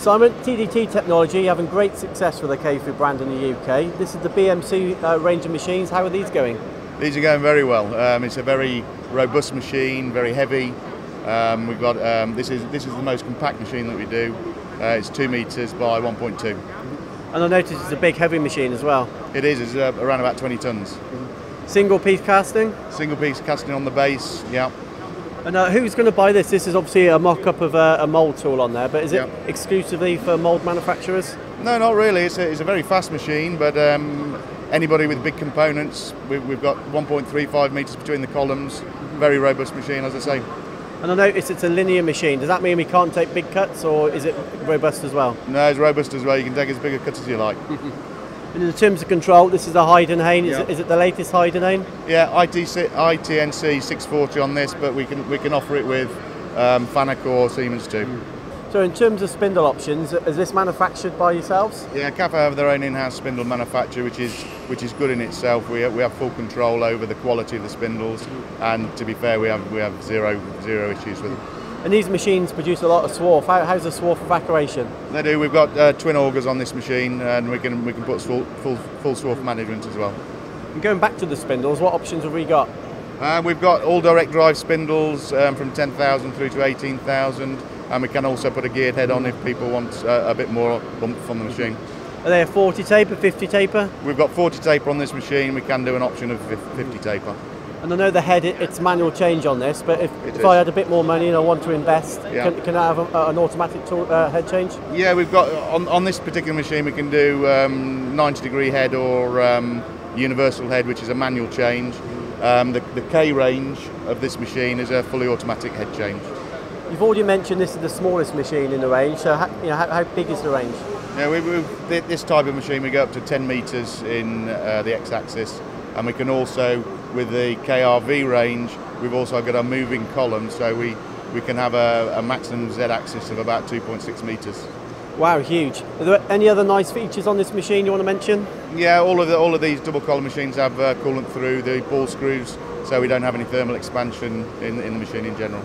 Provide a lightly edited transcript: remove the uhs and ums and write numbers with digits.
So I'm at TDT Technology, having great success with the KAFO brand in the UK. This is the BMC range of machines. How are these going? These are going very well. It's a very robust machine, very heavy. We've got this is the most compact machine that we do. It's 2 meters by 1.2. And I noticed it's a big, heavy machine as well. It is. It's around about 20 tons. Single piece casting. Single piece casting on the base. Yeah. And who's going to buy this? This is obviously a mock-up of a mould tool on there, but is it exclusively for mould manufacturers? No, not really. It's a very fast machine, but anybody with big components, we've got 1.35 metres between the columns, very robust machine, as I say. And I notice it's a linear machine. Does that mean we can't take big cuts, or is it robust as well? No, it's robust as well. You can take as big a cut as you like. And in terms of control, this is a Heidenhain. Is it the latest Heidenhain? Yeah, ITNC 640 on this, but we can offer it with Fanuc or Siemens too. So in terms of spindle options, is this manufactured by yourselves? Yeah, KAFO have their own in-house spindle manufacture, which is good in itself. We have full control over the quality of the spindles, and to be fair, we have zero issues with them. And these machines produce a lot of swarf. How's the swarf evacuation? They do. We've got twin augers on this machine, and we can put full swarf management as well. And going back to the spindles, what options have we got? We've got all direct drive spindles from 10,000 through to 18,000, and we can also put a geared head on if people want a bit more bump from the machine. Are they a 40 taper, 50 taper? We've got 40 taper on this machine. We can do an option of 50 taper. And I know the head, it's manual change on this, but if I had a bit more money and I want to invest, can I have an automatic head change? Yeah, we've got, on this particular machine, we can do 90 degree head or universal head, which is a manual change. The K range of this machine is a fully automatic head change. You've already mentioned this is the smallest machine in the range, so how big is the range? Yeah, this type of machine, we go up to 10 meters in the X-axis, and we can also, with the KRV range, we've also got a moving column, so we can have a maximum Z-axis of about 2.6 metres. Wow, huge. Are there any other nice features on this machine you want to mention? Yeah, all of these double column machines have coolant through the ball screws, so we don't have any thermal expansion in the machine in general.